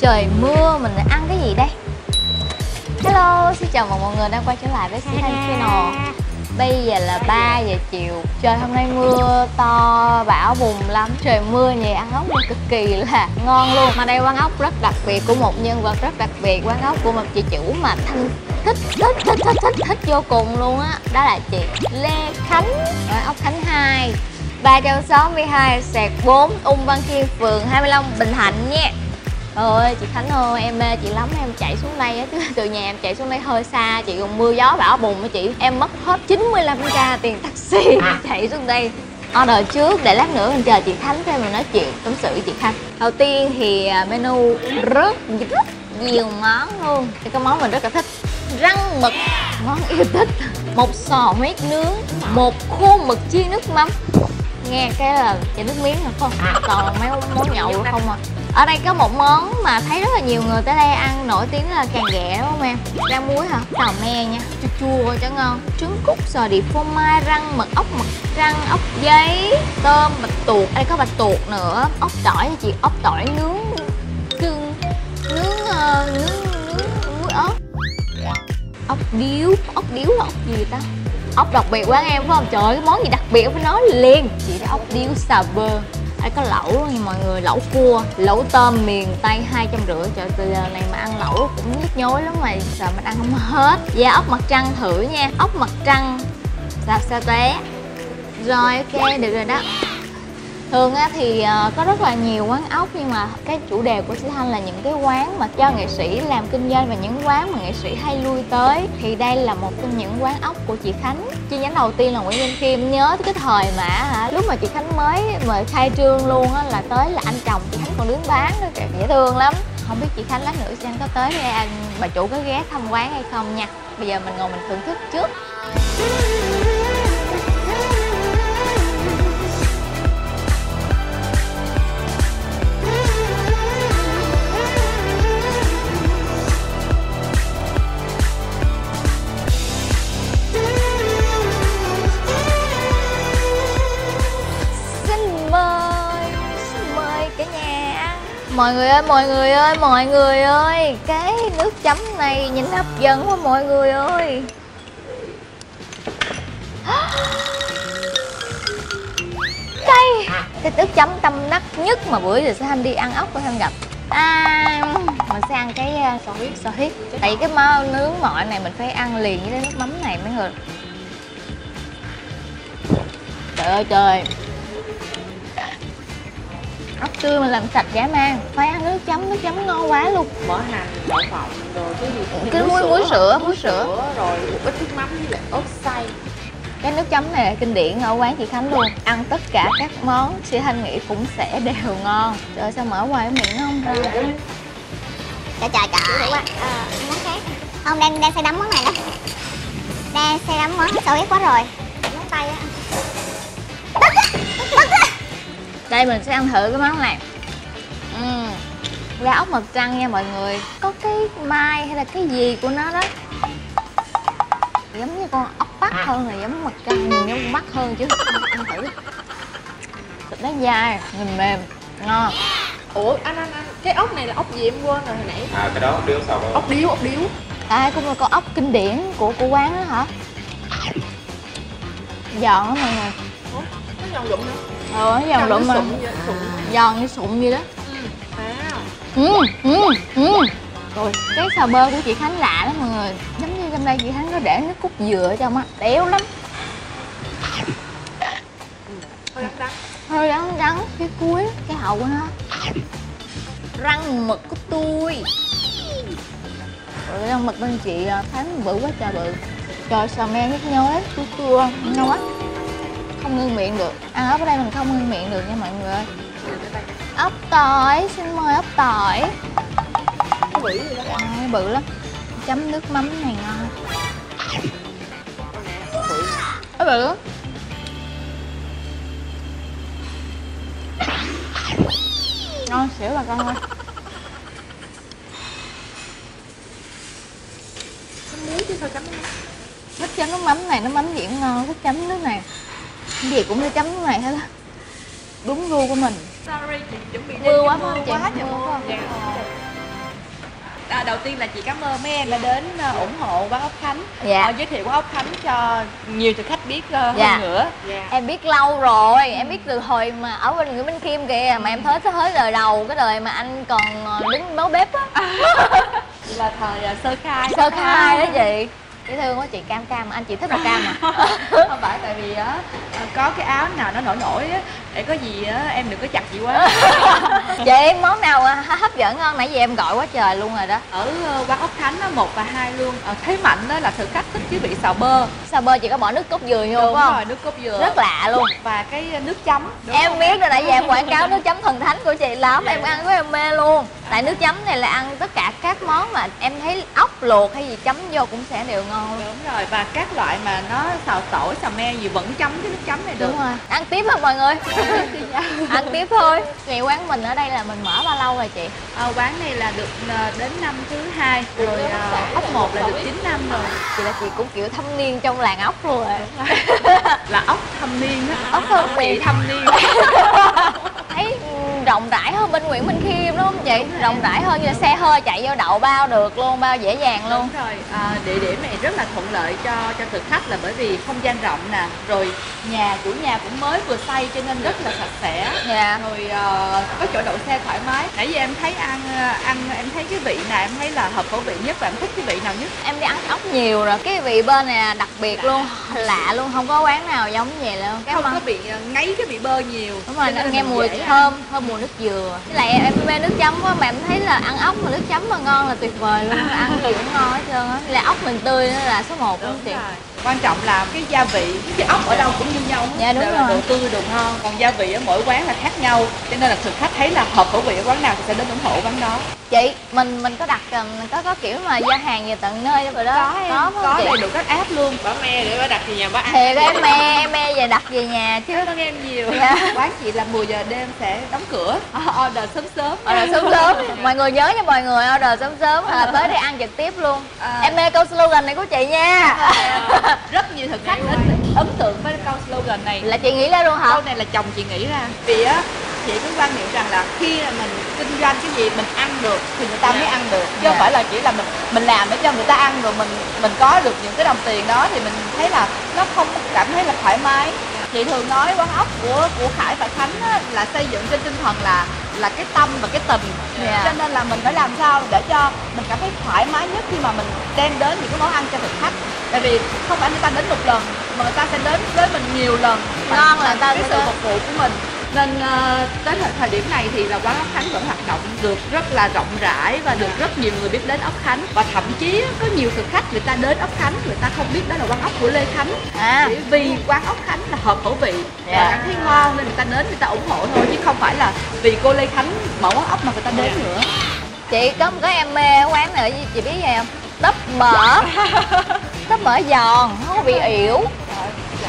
Trời mưa mình lại ăn cái gì đây? Hello, xin chào mọi người đang quay trở lại với Sĩ Thanh Channel. Bây giờ là 3 giờ chiều. Trời hôm nay mưa to, bão bùng lắm. Trời mưa nhì ăn ốc cực kỳ là ngon luôn. Mà đây quán ốc rất đặc biệt của một nhân vật rất đặc biệt. Quán ốc của một chị chủ mà Thanh thích vô cùng luôn á. Đó là chị Lê Khánh ở Ốc Khánh 2, 362/4 Ung Văn Khiêm, phường 25, Bình Thạnh nha. Trời ơi chị Khánh ơi, em mê chị lắm, em chạy xuống đây á, từ nhà em chạy xuống đây hơi xa, chị còn mưa gió bão bùng với chị. Em mất hết 95k tiền taxi chạy xuống đây. Order trước để lát nữa mình chờ chị Khánh xem mình nói chuyện tâm sự với chị Khánh. Đầu tiên thì menu rất nhiều món luôn. Cái món mình rất là thích, răng mực, món yêu thích. Một sò huyết nướng, một khô mực chiên nước mắm. Nghe cái là chảy nước miếng rồi không? Còn mấy món nhậu nữa không à. Ở đây có một món mà thấy rất là nhiều người tới đây ăn, nổi tiếng là càng ghẹ đúng không em? Rang muối hả? Xào me nha, chua chua cho ngon. Trứng cút, sò điệp phô mai, rang mực, ốc mực rang, ốc giấy, tôm, bạch tuộc. Ở đây có bạch tuộc nữa, ốc tỏi nha chị, ốc tỏi nướng cưng, nướng muối ớt. Ốc điếu là ốc gì ta? Ốc đặc biệt quán em phải không? Trời ơi, cái món gì đặc biệt phải nói liền. Chị đã ốc điêu xà bơ. Đây có lẩu luôn nha mọi người, lẩu cua, lẩu tôm miền Tây 250. Trời, từ giờ này mà ăn lẩu cũng nhức nhối lắm mà sợ mình ăn không hết. Và ốc mặt trăng thử nha, ốc mặt trăng sạp sa té. Rồi ok, được rồi đó. Thường á thì có rất là nhiều quán ốc, nhưng mà cái chủ đề của Sĩ Thanh là những cái quán mà cho nghệ sĩ làm kinh doanh và những quán mà nghệ sĩ hay lui tới. Thì đây là một trong những quán ốc của chị Khánh. Chi nhánh đầu tiên là Nguyễn Minh Khiêm. Nhớ cái thời mà lúc mà chị Khánh mới mời khai trương luôn á, là tới là anh chồng chị Khánh còn đứng bán nữa kìa, dễ thương lắm. Không biết chị Khánh lát nữa chị Khánh có tới đây anh bà chủ có ghé thăm quán hay không nha. Bây giờ mình ngồi mình thưởng thức trước. Mọi người ơi, mọi người ơi, mọi người ơi, cái nước chấm này nhìn hấp dẫn quá mọi người ơi. Đây, cái nước chấm tâm đắc nhất mà bữa giờ Sĩ Thanh đi ăn ốc của Thanh gặp. Mình sẽ ăn cái sò huyết. Tại cái mao nướng mọi này mình phải ăn liền với cái nước mắm này mới được. Trời ơi trời, ốc tươi mình làm sạch dã man, phải ăn nước chấm ngon quá luôn. Bỏ hành, bỏ phộng, rồi cái gì cái muối sữa rồi một ít nước mắm với lại ớt xay. Cái nước chấm này là kinh điển ở quán chị Khánh luôn. Ăn tất cả các món Sĩ Thanh nghĩ cũng sẽ đều ngon. Trời ơi, sao mở hoài miệng nó không ra? Trời. Món khác. Ông đang say đắm món này lắm. Đang say đắm món sầu riết quá rồi. Món tay á. Đây mình sẽ ăn thử cái món này. Ra ốc mật trăng nha mọi người. Có cái mai hay là cái gì của nó đó. Giống như con ốc bắc hơn là giống mật trăng, nhìn giống bắc hơn chứ. Ăn thử. Thịt nó dai, nhìn mềm, ngon. Ủa anh, cái ốc này là ốc gì em quên rồi hồi nãy. Cái đó ốc điếu sao đâu. Ốc điếu. Cũng là con ốc kinh điển của quán đó hả? Giòn lắm mọi người. Ủa, nó giòn đụng nữa. Giòn lụm mà giòn như sụn vậy đó. Rồi cái xào bơ của chị Khánh lạ lắm mọi người, giống như trong đây chị Khánh có để nước cốt dừa ở trong á, đéo lắm. Hơi đắng đắng cái cuối, cái hậu của nó. Răng mực của tôi. Rồi răng mực bên chị Khánh bự quá trời bự. Trời, xào me nhức nhối, chua chua, ngon quá. Không ngưng miệng được, ăn ốc ở đây mình không ngưng miệng được nha mọi người ơi. Ốc tỏi, xin mời ốc tỏi. Nó bự gì đó. Bự lắm. Chấm nước mắm này ngon. Nó bự lắm. Ngon xỉu bà con ơi. Chấm muối chứ sao chấm nước mắm. Thích chấm nước mắm này, nước mắm gì cũng ngon, thích chấm nước này. Cái gì cũng để chấm cái này hết á. Đúng gu của mình. Sorry, chị chuẩn bị mưa quá không chị? Mưa quá. đầu tiên là chị cảm ơn mấy em đã đến ủng hộ quán Ốc Khánh, giới thiệu quán Ốc Khánh cho nhiều thực khách biết hơn nữa. Em biết lâu rồi, em biết từ hồi mà ở bên Nguyễn Minh Khiêm kìa, mà em thấy đời đầu, cái đời mà anh còn đứng nấu bếp á. Là thời sơ khai đó chị. Dễ thương quá chị, cam anh chị thích là cam à? Không phải, tại vì có cái áo nào nó nổi á, để có gì em đừng có chặt chị quá. Chị món nào hấp dẫn hơn? Nãy giờ em gọi quá trời luôn rồi đó. Ở quán Ốc Khánh 1 và 2 luôn. Thế mạnh đó là thực khách thích cái vị xào bơ. Xào bơ chị có bỏ nước cốt dừa vô đúng không? Rồi, nước cốt dừa. Rất lạ luôn. Và cái nước chấm. Em biết rồi, nãy giờ em quảng cáo nước chấm thần thánh của chị lắm. Em ăn với em mê luôn. Tại nước chấm này là ăn tất cả các món mà em thấy ốc luộc hay gì chấm vô cũng sẽ đều ngon. Đúng rồi, và các loại mà nó xào tỏi, xào me gì vẫn chấm cái nước chấm này được. Đúng rồi. Ăn tiếp không mọi người? Ăn tiếp thôi. Chị quán mình ở đây là mình mở bao lâu rồi chị? Quán này là được đến năm thứ 2 rồi, ốc 1 là được 9 năm rồi. Chị là chị cũng kiểu thâm niên trong làng ốc luôn rồi. Là ốc thâm niên đó. Ốc thâm niên. Thấy rộng rãi hơn bên Nguyễn Minh Khiêm đúng không chị? Rộng rãi hơn, như là xe hơi chạy vô đậu bao được luôn, bao dễ dàng luôn. Đúng rồi, địa điểm này rất là thuận lợi cho thực khách là bởi vì không gian rộng nè, rồi nhà cũng mới vừa xây cho nên rất là sạch sẽ. Rồi có chỗ đậu xe thoải mái. Nãy giờ em thấy ăn em thấy cái vị này em thấy là hợp khẩu vị nhất, và em thích cái vị nào nhất? Em đi ăn ốc nhiều rồi, cái vị bên này đặc biệt luôn, lạ luôn, không có quán nào giống như vậy luôn. Không có bị ngấy cái vị bơ nhiều. Đúng rồi, nghe mùi thơm mùi nước dừa. Với lại em mê nước chấm quá, mà em thấy là ăn ốc mà nước chấm mà ngon là tuyệt vời luôn. Ăn gì cũng ngon hết trơn á. Là ốc mình tươi nó là số 1 luôn chị. Quan trọng là cái gia vị, cái ốc ở đâu cũng như nhau. Dạ đúng rồi. Đồ tươi, đồ ngon. Còn gia vị ở mỗi quán là khác nhau, cho nên là thực khách thấy là hợp khẩu vị ở quán nào thì sẽ đến ủng hộ quán đó. Chị, mình có đặt có kiểu mà giao hàng về tận nơi rồi đó. Có đầy đủ các app luôn. Bỏ me để đặt về nhà bỏ ăn. Thiệt em me về đặt về nhà chứ. Cảm ơn em nhiều. Quán chị là 10 giờ đêm sẽ đóng cửa. Order sớm. Order sớm. Mọi người nhớ nha mọi người, order sớm là tới để ăn trực tiếp luôn. Em mê câu slogan này của chị nha. Rất nhiều thực khách ấn tượng với câu slogan này. Là chị nghĩ ra luôn hả? Câu này là chồng chị nghĩ ra. Vì á, chị cứ quan niệm rằng là khi là mình kinh doanh cái gì mình ăn được thì người ta mới ăn được, chứ không phải là chỉ là mình làm để cho người ta ăn rồi mình có được những cái đồng tiền đó thì mình thấy là nó không cảm thấy là thoải mái. Chị thường nói quán ốc của Khải và Khánh á, là xây dựng trên tinh thần là cái tâm và cái tình. Cho nên là mình phải làm sao để cho mình cảm thấy thoải mái nhất khi mà mình đem đến những cái món ăn cho thực khách. Tại vì không phải người ta đến một lần mà người ta sẽ đến với mình nhiều lần. Ngon là cái sự phục vụ của mình. Nên tới thời điểm này thì là quán Ốc Khánh vẫn hoạt động được rất là rộng rãi và được rất nhiều người biết đến Ốc Khánh. Và thậm chí có nhiều thực khách người ta đến Ốc Khánh người ta không biết đó là quán ốc của Lê Khánh. Chỉ vì quán Ốc Khánh là hợp khẩu vị và cảm thấy ngon nên người ta đến người ta ủng hộ thôi, chứ không phải là vì cô Lê Khánh mở quán ốc mà người ta đến nữa. Chị có một cái em mê quán này chị biết gì không? Tấp mỡ. Tấp mỡ giòn, không có bị yểu.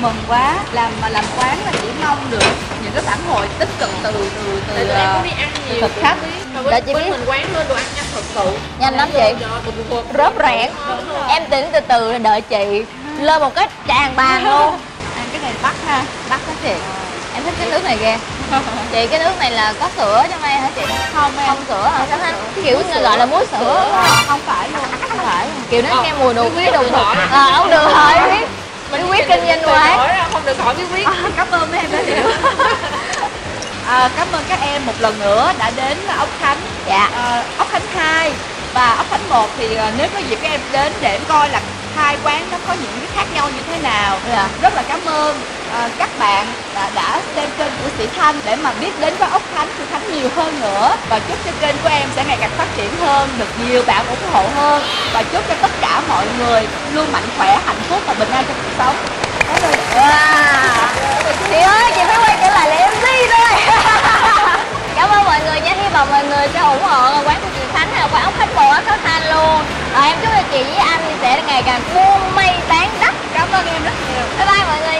Mừng quá, làm quán là chỉ mong được những cái phản hồi tích cực từ em cũng đi ăn nhiều thực khách. Để chị biết mình quán luôn đồ ăn nhanh thật sự. Nhanh lắm chị. Rớp rẹn. Em tính từ từ đợi chị lên một cái tràn bàn luôn. Ăn cái này bắt ha, bắt đó chị. Em thích cái nước này ghê. Chị cái nước này là có sữa trong đây hả chị? Không em. Không sữa hả? Sao kiểu gọi là muối sữa. Không phải luôn. Không phải. Kiểu nó nghe mùi đồ quý đồ ngọt. Không được thôi biết. Bí quyết kinh doanh quá. Không được hỏi bí quyết. Cảm ơn mấy em đã hiểu. Cảm ơn các em một lần nữa đã đến Ốc Khánh. Ốc Khánh 2 và Ốc Khánh 1 thì nếu có dịp các em đến để coi là hai quán nó có những cái khác nhau như thế nào. Rất là cảm ơn các bạn đã xem kênh của Sĩ Thanh để mà biết đến với Ốc Khánh, Sĩ Thanh nhiều hơn nữa. Và chúc cho kênh của em sẽ ngày càng phát triển hơn, được nhiều bạn ủng hộ hơn. Và chúc cho tất cả mọi người luôn mạnh khỏe, hạnh phúc và bình an trong cuộc sống. Chị ơi, chị phải quay trở lại là MC thôi. Cảm ơn mọi người nha, hy vọng mọi người sẽ ủng hộ quán của chị Khánh hay là quán Ốc Khánh 1, Ốc Khánh 2 luôn. Em chúc cho chị với anh sẽ ngày càng buôn may bán đắt. Cảm ơn em rất nhiều. Bye bye mọi người.